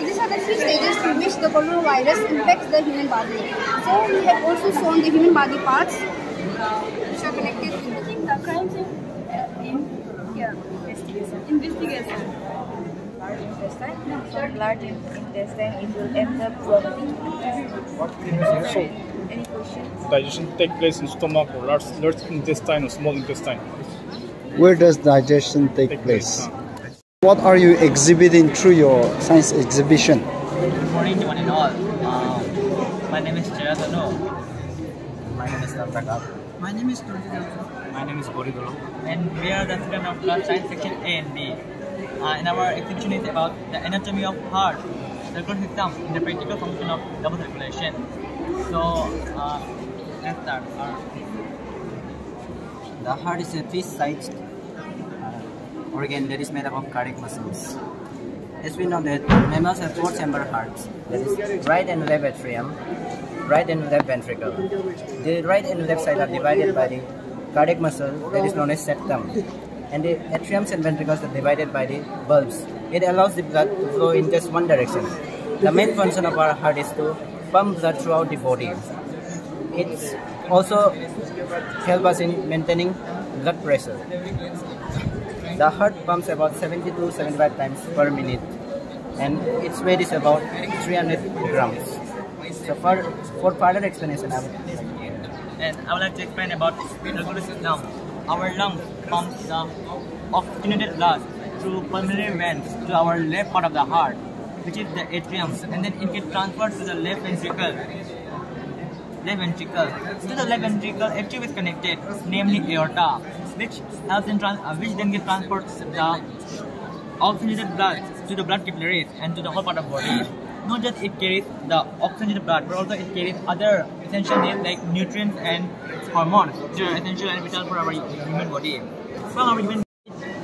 These are the three stages in which the coronavirus impacts the human body. So we have also shown the human body parts which are connected to the crimes in investigation. Large intestine. After large intestine, it will end up vomiting. So, any questions? Digestion takes place in stomach or large intestine or small intestine. Where does digestion take place? What are you exhibiting through your science exhibition? Good morning to one and all. My name is Chira Dano. My name is Dr. Gav. My name is Tori Dhanou. My name is Boridolo. And we are the students of class science section A and B. And our exhibition is about the anatomy of heart, circular system, and the practical function of double circulation. So, let's start. The heart is a fish-sized organ that is made up of cardiac muscles. As we know that mammals have four chamber hearts, that is right and left atrium, right and left ventricle. The right and left side are divided by the cardiac muscle that is known as septum, and the atriums and ventricles are divided by the bulbs. It allows the blood to flow in just one direction. The main function of our heart is to pump blood throughout the body. It also helps us in maintaining blood pressure. The heart pumps about 70 to 75 times per minute, and its weight is about 300 grams. So for further explanation, I would like to explain about circulatory system. Our lungs pumps the oxygenated blood through pulmonary veins to our left part of the heart, which is the atrium, and then it gets transferred to the left ventricle. To the left ventricle, a tube is connected, namely aorta, which helps in which then transports the oxygenated blood to the blood capillaries and to the whole part of body. Not just it carries the oxygenated blood, but also it carries other essential things like nutrients and hormones, which are essential and vital for our human body. From our human body,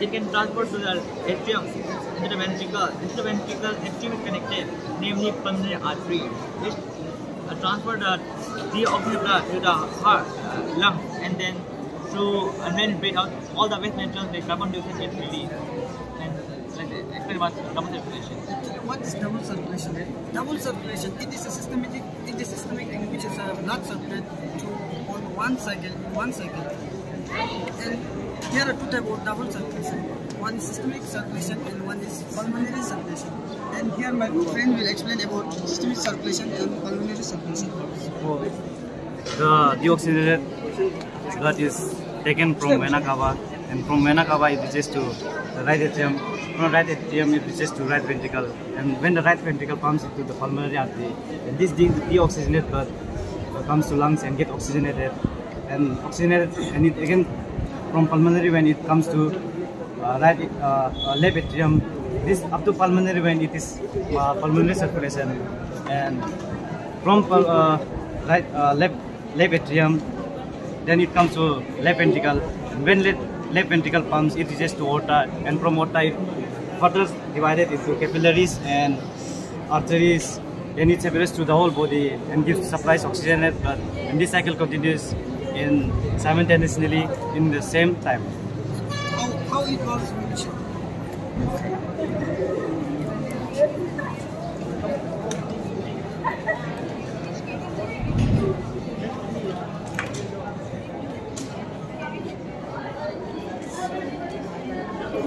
it can transport to the atrium, into the ventricle. Into the ventricle, atrium is connected, namely pulmonary artery, which transfers the deoxygenated blood to the heart, lungs, and then through and then break out all the waste materials like carbon dioxide gets released. And explain about double circulation. What is double circulation? Double circulation, it is a systemic in which is a blood circulate to on one cycle. And there are two types of double circulation. One is systemic circulation and one is pulmonary circulation. And here my friend will explain about systemic circulation and pulmonary circulation. Oh. The deoxygenated blood is taken from vena cava, and from vena cava it reaches to the right atrium. From the right atrium it reaches to right ventricle, and when the right ventricle pumps into the pulmonary artery, and this deoxygenated blood comes to lungs and gets oxygenated, and it again from pulmonary when it comes to left atrium. This up to pulmonary when it is pulmonary circulation, and from left atrium, then it comes to left ventricle. When left ventricle pumps, it reaches to aorta, and from aorta it further divided into capillaries and arteries, and it separates to the whole body and gives supplies oxygenated blood. And this cycle continues in simultaneously in the same time. How it works?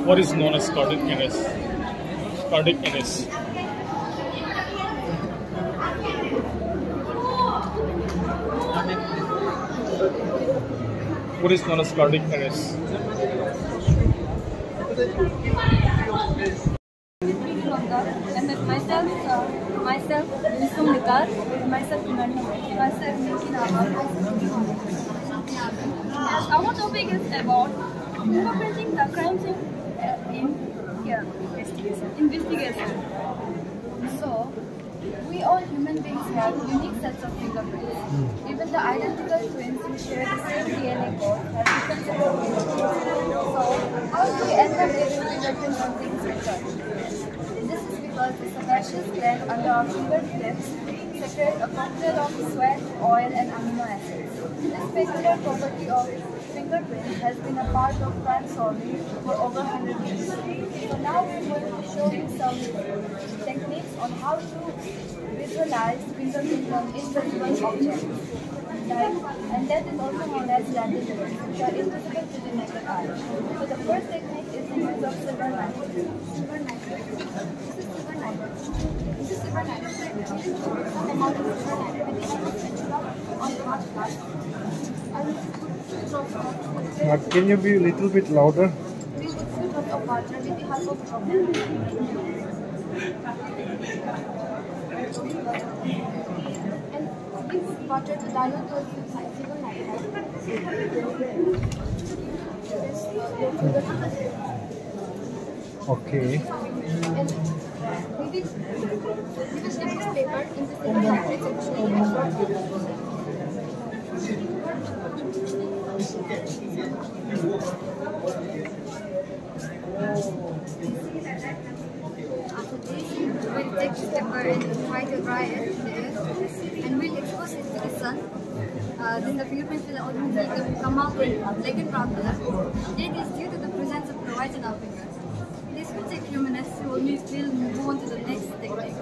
What is known as cardiac arrest? Cardiac arrest. What is known as cardiac arrest? And then myself, Nisum Nikar, myself, Imani, myself, Niki Nama. Our topic is about fingerprinting the crime scene. Investigation. So, we all human beings have unique sets of fingerprints. Even the identical twins who share the same DNA code have different sets of fingerprints. So, how do we end up getting fingerprints on things different? This is because the sebaceous gland under our fingertips secretes a cocktail of sweat, oil, and amino acids. This peculiar property of fingerprint has been a part of crime solving for over 100 years. So now we are going to show you some techniques on how to visualize invisible objects. And that is also known as labyrinth, the invisible to the naked eye. So the first technique is the use of silver knife. Can you be a little bit louder? Water with the help of and we put water to dilute those inside night. Okay. And we will stick this paper in the silver nitrate actually. After this, we'll take the paper and try to dry it and we'll expose it to the sun. Then the fingerprints will automatically come out in black and brown color. That is due to the presence of chlorides in our fingers. This will take a few minutes, so we'll move on to the next technique.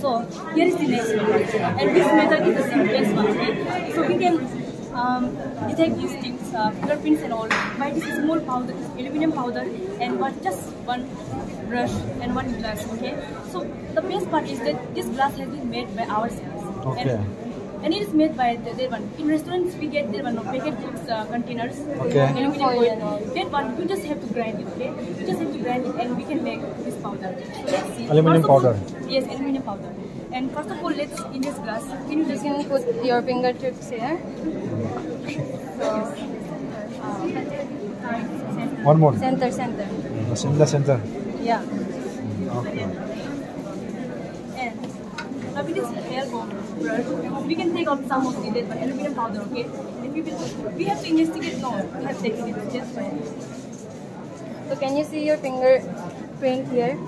So, here is the next method. And this method is the simplest one, right? So we can detect these things, fingerprints and all, by this small powder, aluminum powder, and just one brush and one glass, okay? So the best part is that this glass has been made by ourselves. Okay. And it is made by their one. In restaurants, we get their one, packet chips containers, okay. Aluminum foil and all. That one, you just have to grind it, okay? You just have to grind it and we can make this powder. So let's see. Aluminum powder? Yes, aluminum powder. And first of all, let's in this glass. Can you just put your fingertips here? One more. Center. In the center. Yeah. Okay. And now with this hair comb brush, we can take out some of the dead aluminum powder, okay? And we have to investigate now. We have taken it just fine. So can you see your fingerprint here?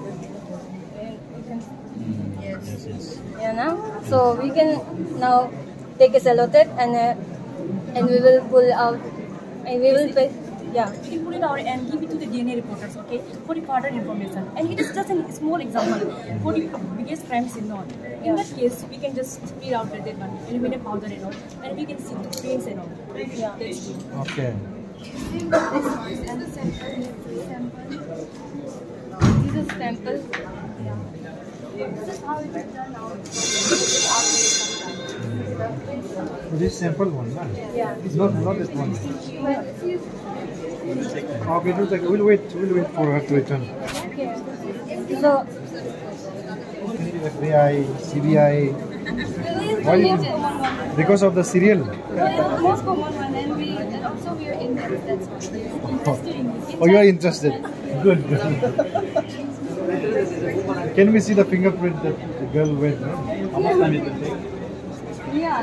Yes. Yeah, now? So we can now take a cello tape and we will pull out and we will put, yeah. We can pull it out and give it to the DNA reporters, okay, for the further information. And it is just a small example for the biggest crimes in all. In that case, we can just speed out the dead one, eliminate powder and all, and we can see the prints and all. Yeah. That's it. Okay. This is a sample. This is how it will turn out. This is sample one, right? Yeah. It's not this one. Okay, just like we'll wait for her to return. Okay. So FBI, CBI. Why? Because of the serial. Yeah. Most common one, and we are interested. That's interested in this. Oh, you are interested. Good. Can we see the fingerprint that the girl went? How much time it will take? Yeah.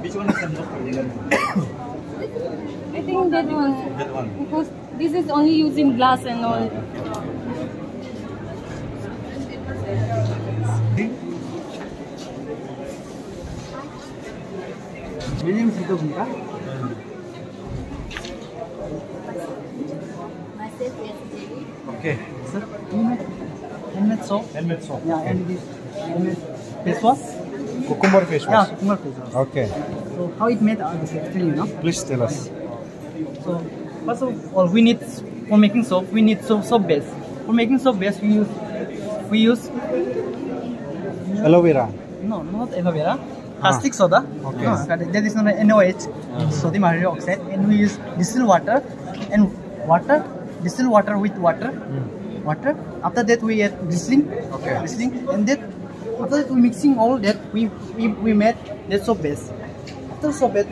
Which one is the most particular? I think that one. That one. Because this is only using glass and all. Medium Sita Bunka? Myself is Devi. Okay. Sir, helmet soap. Helmet soap. Yeah, and this helmet face wash. Cucumber face wash. Yeah, cucumber face wash. Okay. So how it made actually, you know? Please tell us. So first of all, we need for making soap. We need soap base. For making soap base, we use aloe vera. No, not aloe vera. Caustic soda. Okay. No, that is not NaOH. Sodium hydrogen oxide, and we use distilled water with water. Water. After that we add glycerin, and then after that we mixing all that we made that soap base. After soap base,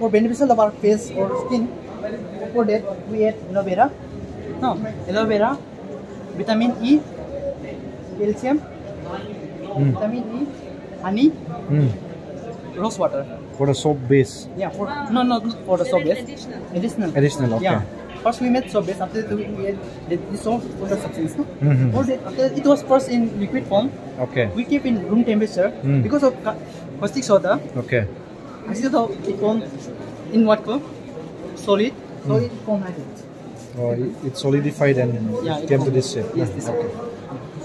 for beneficial of our face or skin, for that we add aloe vera, vitamin E, calcium, vitamin E, honey, rose water. For the soap base. Yeah. For the soap base. Additional. Okay. Yeah. First we made soap base, after that we had dissolved water substance. No? It was first in liquid form. Okay. We keep in room temperature because of caustic soda. Okay. Caustic soda it formed in what form? Solid. So it formed like it. Or it solidified and came to this shape? Yes, this shape.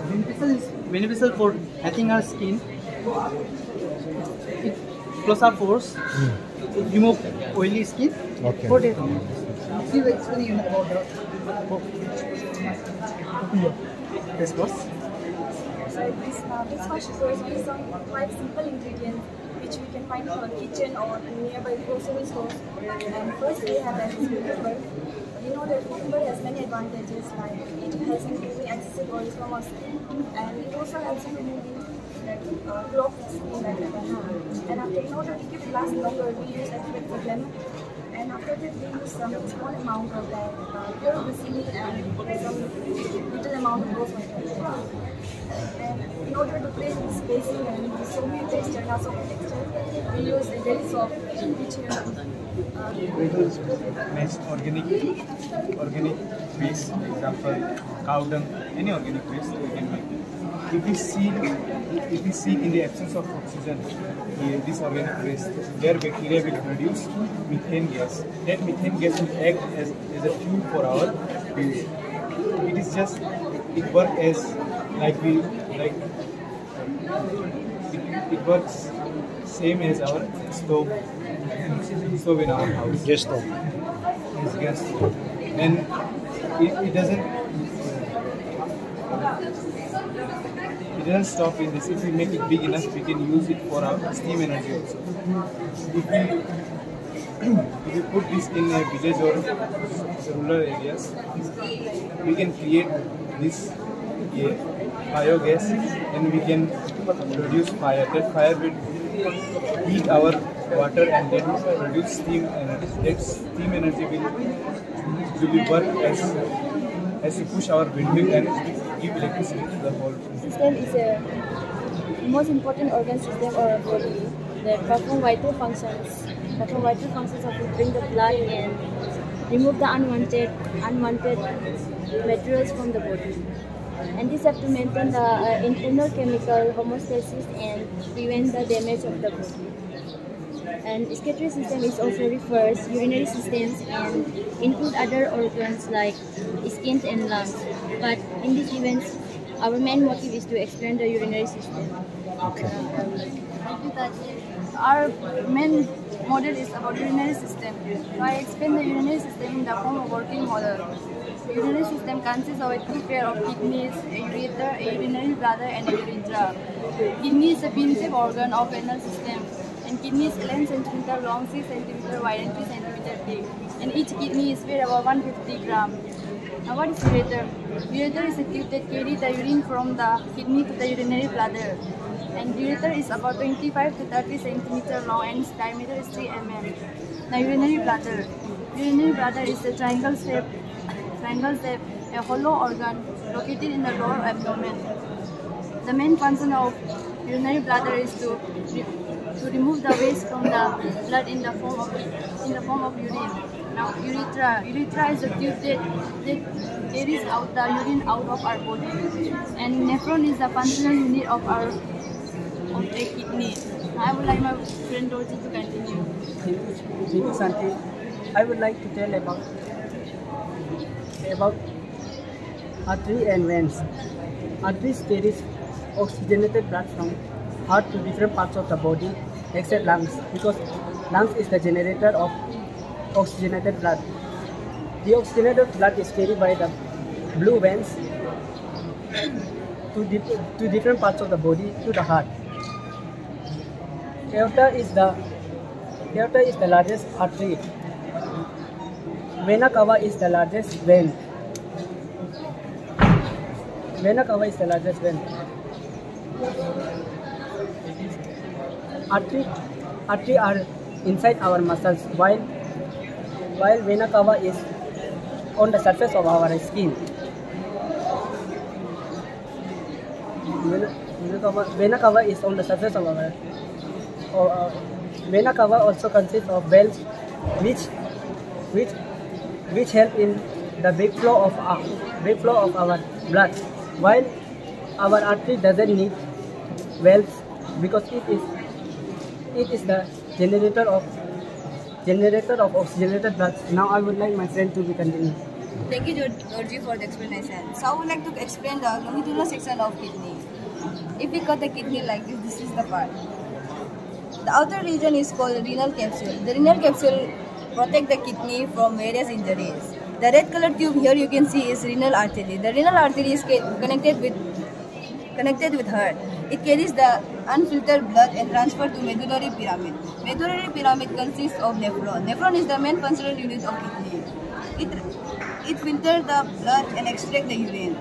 Beneficial is beneficial for hatching our skin. It plus our pores, remove oily skin. Okay. For it. See the experience about that. This was? So this wash is always based on quite simple ingredients which we can find from a kitchen or nearby grocery stores. And first we have an cucumber. We know that cucumber has many advantages, like it helps in removing excessive oil from our skin, and it also helps in removing clogged skin like that. And after, in order to give it last longer, we use a bit of lemon. And after that, we use some small amount of that pure basilic and some little amount of rose water. And in order to create this basin and the sumi texture, also texture, we use a very soft which next organic waste, example cow dung, any organic waste we can make. If we seek in the absence of oxygen, this organic waste, their bacteria will produce methane gas. That methane gas will act as a fuel for our bills. It is just, it works as it works same as our stove in our house. Gas stove. Yes, gas stove. And it doesn't stop in this. If we make it big enough, we can use it for our steam energy also. If we put this in a village or rural areas, we can create this biogas, and we can produce fire. That fire will heat our water and then produce steam energy. That steam energy will work as we push our windmill and give electricity to the whole system. Is the most important organ system of our body that perform vital functions. Perform vital functions of bring the blood and remove the unwanted materials from the body. And this have to maintain the internal chemical homeostasis and prevent the damage of the body. And excretory system is also refers urinary systems and include other organs like skin and lungs. But in these events, our main motive is to expand the urinary system. Okay. Our main model is about urinary system. So I explain the urinary system in the form of working model. The urinary system consists of a two pair of kidneys, a ureter, a urinary bladder, and a urethra. Kidney is a primitive organ of anal system, and kidney is 11 cm long, 6 cm wide, and 3 cm deep. And each kidney is weighed about 150 grams. Now, what is ureter? Ureter is a tube that carries the urine from the kidney to the urinary bladder. And ureter is about 25 to 30 cm long, and its diameter is 3 mm. Now, urinary bladder. Urinary bladder is a triangle shape, a hollow organ located in the lower abdomen. The main function of urinary bladder is to remove the waste from the blood in the form of urine. Now, urethra is the tube that carries out the urine out of our body. And nephron is the functional unit of a kidney. I would like my friend Dorothy to continue. Thank you, Santi. I would like to tell about arteries and veins. Arteries carries oxygenated blood from heart to different parts of the body except lungs, because lungs is the generator of oxygenated blood. The oxygenated blood is carried by the blue veins to different parts of the body to the heart. Aorta is the largest artery. Vena cava is the largest vein. Vena cava is the largest vein. Arteries are inside our muscles, while vena cava is on the surface of our skin. Vena cava is on the surface of our. Vena cava also consists of valves, which help in the big flow of our blood, while our artery doesn't need valves because it is the generator of oxygenated blood. Now I would like my friend to be continued. Thank you, Georgie, for the explanation. So I would like to explain the longitudinal section of kidney. If we cut the kidney like this, this is the part. The outer region is called renal capsule. The renal capsule protects the kidney from various injuries. The red colored tube here you can see is renal artery. The renal artery is connected with heart. It carries the unfiltered blood and transferred to medullary pyramid. Medullary pyramid consists of nephron. Nephron is the main functional unit of kidney. It filters the blood and extracts the urine.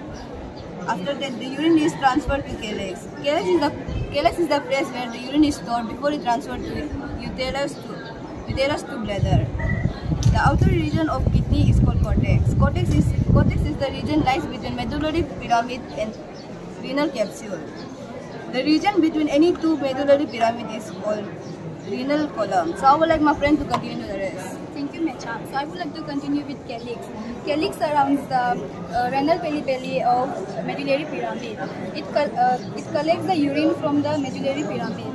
After that, the urine is transferred to calyx. Calyx is the place where the urine is stored before it transferred to uterus to bladder. The outer region of kidney is called cortex. Cortex is the region lies between medullary pyramid and renal capsule. The region between any two medullary pyramid is called renal column. So I would like my friend to continue the rest. Thank you, Mecha. So I would like to continue with calyx. Calyx surrounds the renal pelipalli of medullary pyramid. It collects the urine from the medullary pyramid.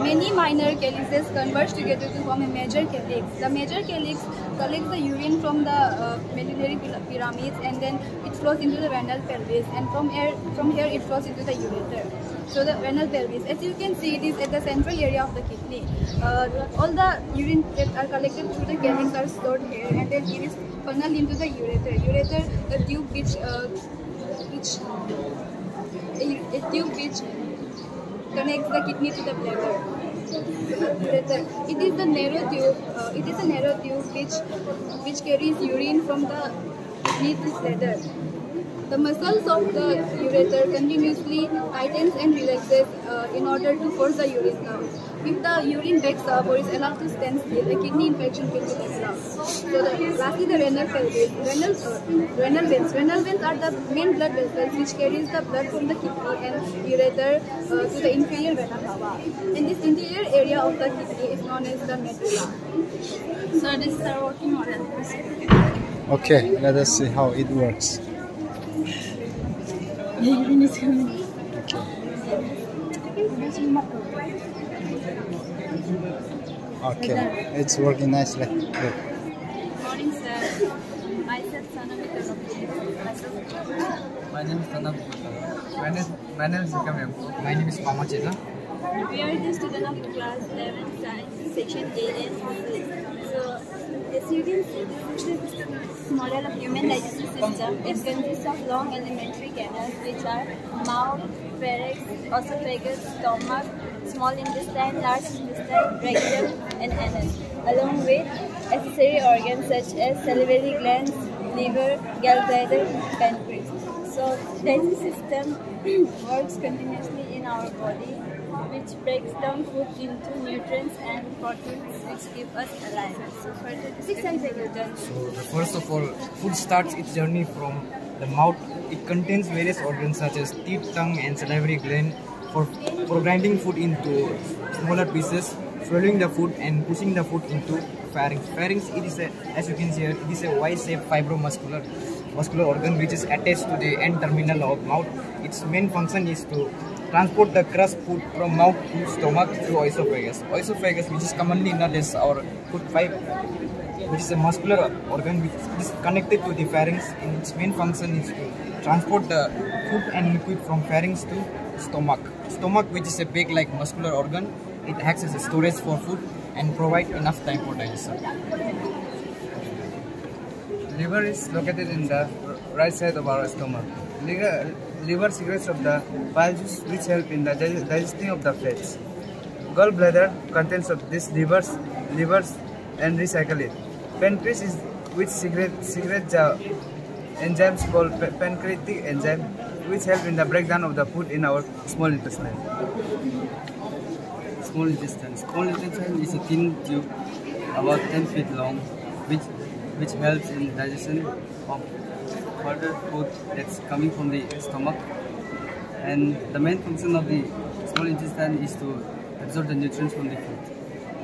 Many minor calyxes converge together to form a major calyx. The major calyx collects the urine from the medullary pyramids, and then it flows into the renal pelvis, and from here it flows into the ureter. So the renal pelvis, as you can see, it is at the central area of the kidney. All the urine that are collected through the calyx are stored here, and then it is funneled into the ureter. Ureter, the tube which connects the kidney to the bladder. It is the narrow tube. Which carries urine from the kidney to bladder. The muscles of the ureter continuously tightens and relaxes in order to force the urine out. If the urine backs up or is allowed to stand still, the kidney infection can be developed. So lastly, the renal pelvis. Renal veins. Renal veins are the main blood vessels which carries the blood from the kidney and ureter to the inferior vena cava. And this interior area of the kidney is known as the medulla. So this is the working model. Okay, let us see how it works. The urine is coming. Okay, it's working nicely. Good. Morning, sir. Myself, Tana. My name is Tana. My name is Gav. My name is Mama Cheda. We are the student of class 11 science section A and B. So, as you can see, this is the model of human digestive system. It consists of long alimentary canals, which are mouth, pharynx, esophagus, stomach, small intestine, large intestine, rectum, and anus, along with accessory organs such as salivary glands, liver, gallbladder, pancreas. So, digestive system works continuously in our body, which breaks down food into nutrients and proteins which keep us alive. So first of all, food starts its journey from the mouth. It contains various organs such as teeth, tongue, and salivary gland for grinding food into smaller pieces, swallowing the food, and pushing the food into pharynx. Pharynx, it is a, as you can see here, it is a Y-shaped fibromuscular organ which is attached to the end terminal of mouth. Its main function is to transport the crushed food from mouth to stomach through esophagus. Esophagus, which is commonly known as our food pipe, which is a muscular organ which is connected to the pharynx, and its main function is to transport the food and liquid from pharynx to stomach. Stomach, which is a big-like muscular organ, it acts as a storage for food and provides enough time for digestion. Liver is located in the right side of our stomach. Liver secretes of the bile juice, which help in the digesting of the fats. Gallbladder contains of these livers and recycle it. Pancreas is which secretes the enzymes called pancreatic enzyme, which help in the breakdown of the food in our small intestine. Small intestine is a thin tube about 10 feet long, which helps in digestion of further food that's coming from the stomach, and the main function of the small intestine is to absorb the nutrients from the food.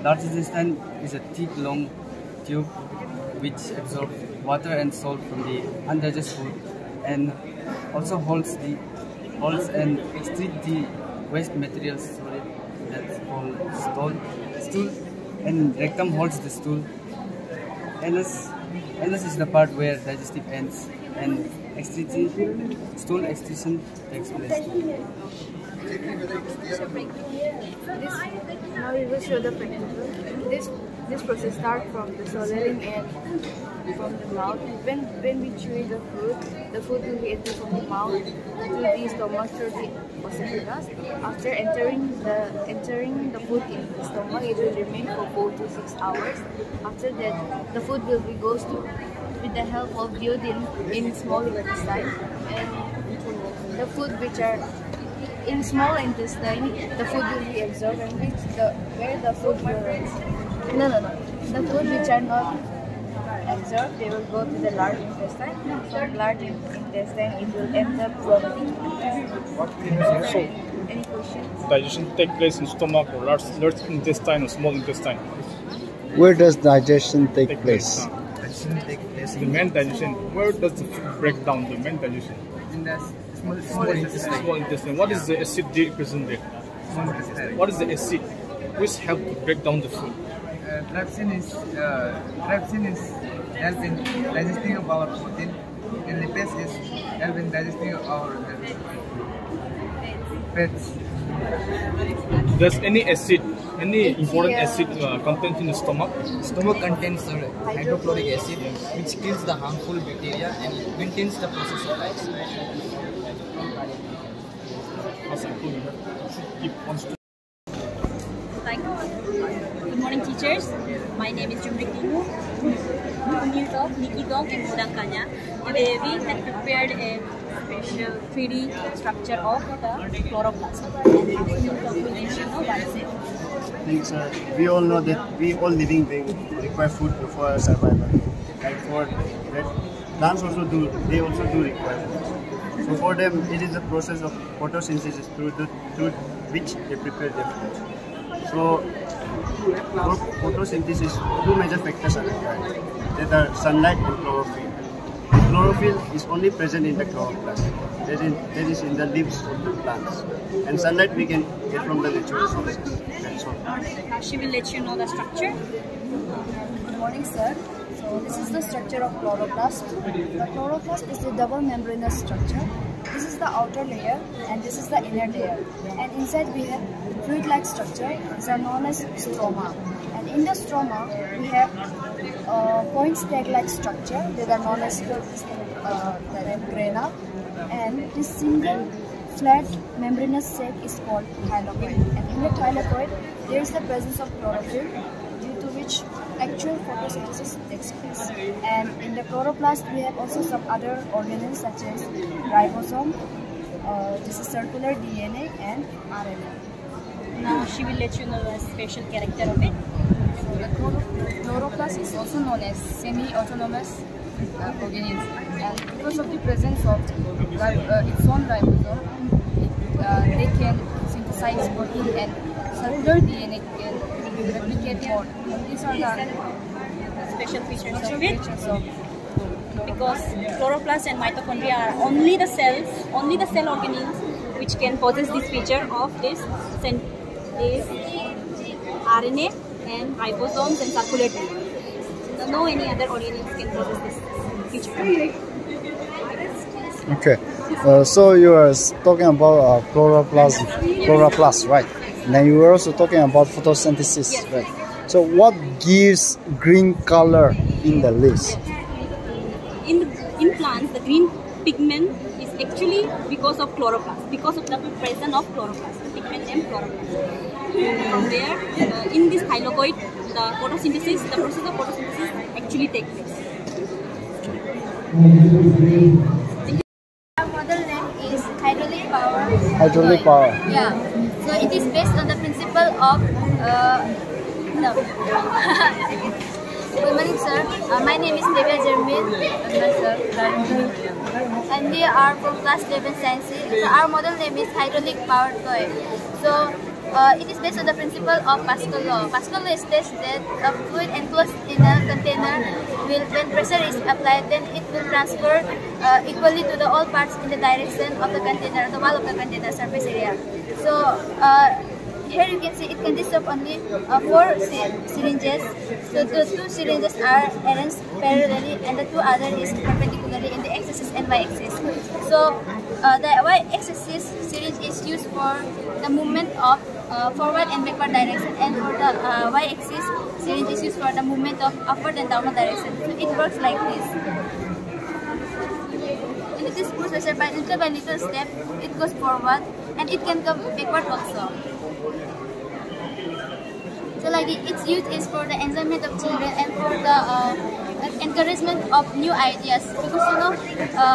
Large intestine is a thick, long tube which absorbs water and salt from the undigested food, and also holds and excretes the waste materials. That's called stool, and rectum holds the stool. Anus Illness is the part where digestive ends and stool excretion takes place. Now we will show the pregnant. This process starts from the swallowing and from the mouth. When we chew the food will be entered from the mouth to the stomach through the esophagus. After entering the food in the stomach, it will remain for 4 to 6 hours. After that, the food will be goes to with the help of duodenum in small intestine, and the food which are in small intestine, the food will be absorbed, and the food which are not absorbed, they will go to the large intestine. From large intestine, it will end up vomiting. So, any questions? Digestion takes place in stomach or large intestine or small intestine. Where does digestion take place? The main digestion. Where does the food break down? The main digestion. In the small intestine. Small intestine. What is the acid they present there? Small intestine. What is the acid which help to break down the food? Trypsin is help in digesting of our protein, and lipase is help in digesting of our fats. Does any important acid contained in the stomach? Stomach contains hydrochloric acid, which kills the harmful bacteria and maintains the process of life. Good morning, teachers. My name is Jumrik Kipu. From New York, Nikitong and Mudakanya. Today we have prepared a special 3D structure of the chloroplast. We all know that we all living beings require food for survival. And for that, plants also do. They also do require food. So for them, it is a process of photosynthesis through which they prepare their food. So, for photosynthesis, two major factors are required, that are sunlight and chlorophyll. The chlorophyll is only present in the chloroplast, that is in the leaves of the plants. And sunlight we can get from the natural sources. That's all. She will let you know the structure. Good morning, sir. So, this is the structure of chloroplast. The chloroplast is a double membranous structure. This is the outer layer and this is the inner layer. And inside we have fluid-like structure, these are known as stroma. And in the stroma we have point stag-like structure, that are known as grana. And this single flat membranous sac is called thylakoid. And in the thylakoid there is the presence of chlorophyll, due to which actual photosynthesis takes place. And in the chloroplast we have also some other organelles such as ribosome, this is circular DNA and RNA. Now she will let you know the special character of it. So the chloroplast is also known as semi-autonomous organism, and because of the presence of its own ribosome, they can synthesize protein, and circular DNA can replicate more. These are the special features of it. Because chloroplast and mitochondria are only the cell organelles which can possess this feature of this RNA and ribosomes and circular DNA. So no any other organelles can possess this feature. Okay, so you are talking about chloroplast, right? Now you were also talking about photosynthesis, yes, right? So what gives green color in the leaves? In plants, the green pigment is actually because of chloroplast, because of the presence of chloroplast, the pigment and chloroplast. From there, in this thylakoid, the process of photosynthesis actually takes place. Our model name is hydraulic power. Hydraulic power. Yeah. So it is based on the principle of Good morning, sir. My name is Devi Ajmeri. And we are from class 11 science. So our model name is hydraulic powered coil. So it is based on the principle of Pascal's law. Pascal's law states that a fluid enclosed in a container will, when pressure is applied, then it will transfer equally to all parts in the direction of the container, the wall of the container surface area. So Here you can see it consists of only 4 syringes. So the 2 syringes are arranged parallelly and the 2 other is perpendicularly in the x-axis and y-axis. So the y-axis syringe is used for the movement of forward and backward direction, and for the y-axis syringe is used for the movement of upward and downward direction. So it works like this. It is pushed by little step, it goes forward and it can come backward also. So like its use is for the enjoyment of children and for the encouragement of new ideas, because you know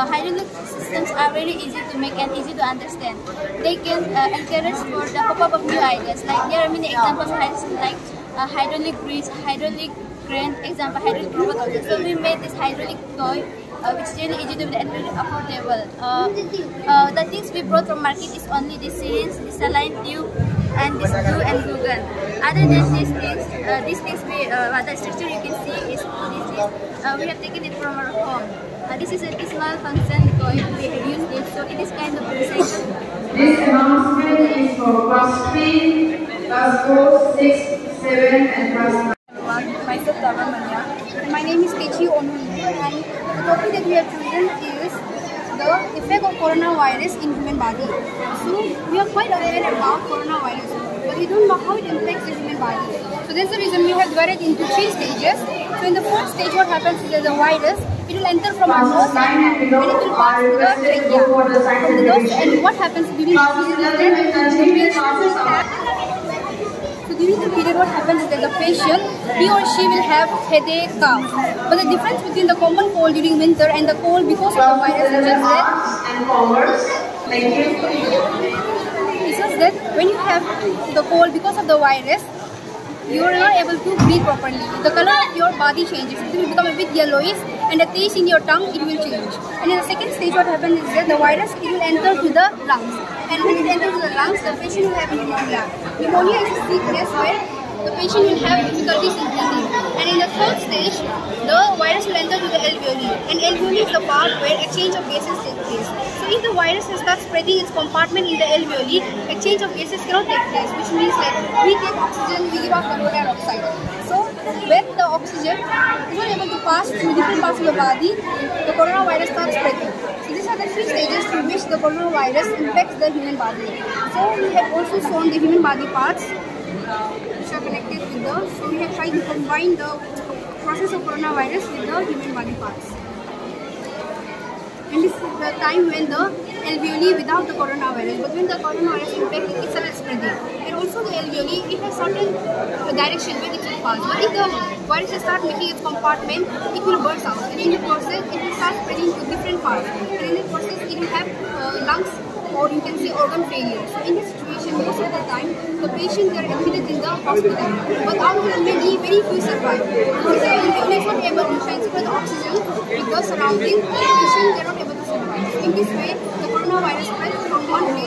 hieroglyphic systems are very easy to make and easy to understand. They can encourage for the pop-up of new ideas. Like there are many examples like hydraulic bridge, hydraulic crane, example hydraulic robot. So we made this hydraulic toy. Which is really easy to be and very affordable. The things we brought from market is only this syringe, this saline tube, and this glue and glue gun. Other than these things we, the structure you can see is we have taken it from our home. This is a small function toy, we have used it, so it is kind of recycled. This announcement is for class 3, class 4, 6, 7, and class 9. Myself, my name is Kechi Onui, and the topic that we have chosen is the effect of coronavirus in human body. So we are quite aware about coronavirus, but we don't know how it impacts the human body. So that's the reason we have divided into 3 stages. So in the first stage, what happens is that the virus, it will enter from our nose and it will pass to the trachea. From the nose, and what happens during the period, what happens is that the patient, he or she will have headache, cough. But the difference between the common cold during winter and the cold because of the virus is just that, when you have the cold because of the virus, you are not able to breathe properly. The color of your body changes. It will become a bit yellowish and the taste in your tongue, it will change. And in the second stage, what happens is that the virus, it will enter to the lungs. And when it enters to the lungs, the patient will have pneumonia. Pneumonia is a sickness where the patient will have difficulties in breathing. And in the third stage, the virus will enter to the alveoli. And alveoli is the part where exchange of gases takes place. So if the virus starts spreading its compartment in the alveoli, exchange of gases cannot take place, which means that we take oxygen, we give up carbon dioxide. So when the oxygen is not able to pass through different parts of the body, the coronavirus starts spreading. So these are the 3 stages through which the coronavirus impacts the human body. So we have also shown the human body parts, which are connected with the, so we have tried to combine the process of coronavirus with the human body parts. And this is the time when the alveoli without the coronavirus, but when the coronavirus impact itself is spreading. And also the alveoli, it has certain direction where it will pass. But if the virus starts making its compartment, it will burst out. And in the process, it will start spreading to different parts. And in the process, it will have lungs, or you can say organ failure. So in this situation, most of the time, the patients are admitted in the hospital. But out of many, very few survive. Because the alveoli is not able to transfer the oxygen with the surrounding, the patients are not able to survive. So in this way, the coronavirus spreads from one place